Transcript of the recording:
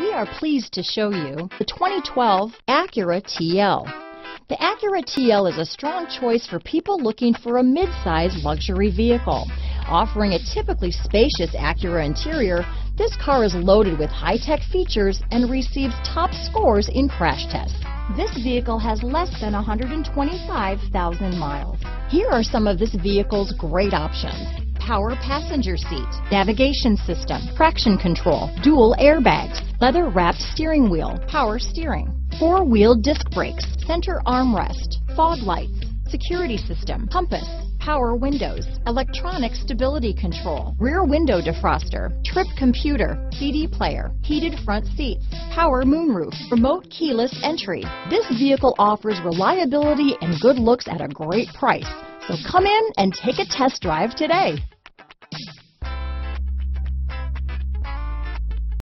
We are pleased to show you the 2012 Acura TL. The Acura TL is a strong choice for people looking for a mid-size luxury vehicle. Offering a typically spacious Acura interior, this car is loaded with high-tech features and receives top scores in crash tests. This vehicle has less than 125,000 miles. Here are some of this vehicle's great options: power passenger seat, navigation system, traction control, dual airbags, leather-wrapped steering wheel, power steering, four-wheel disc brakes, center armrest, fog lights, security system, compass, power windows, electronic stability control, rear window defroster, trip computer, CD player, heated front seats, power moonroof, remote keyless entry. This vehicle offers reliability and good looks at a great price. So come in and take a test drive today.